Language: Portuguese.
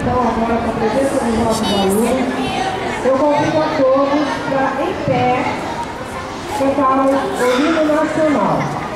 então agora com a presença dos nossos alunos, eu convido a todos para, em pé, cantarmos o hino nacional.